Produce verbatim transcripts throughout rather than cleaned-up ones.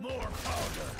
More powder!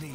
Need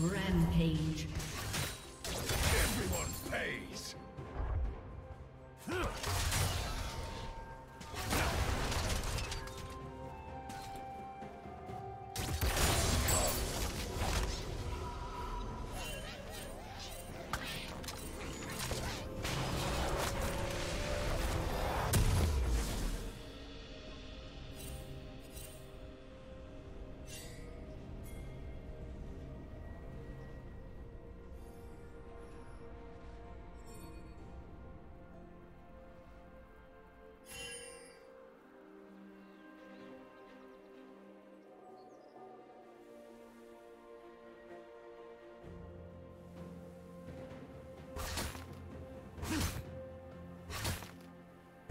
Rampage. Everyone pays.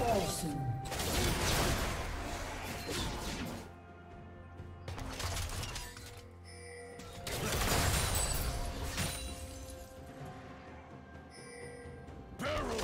Awesome. Barrel.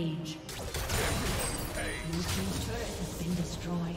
Rampage. Your team's turret has been destroyed.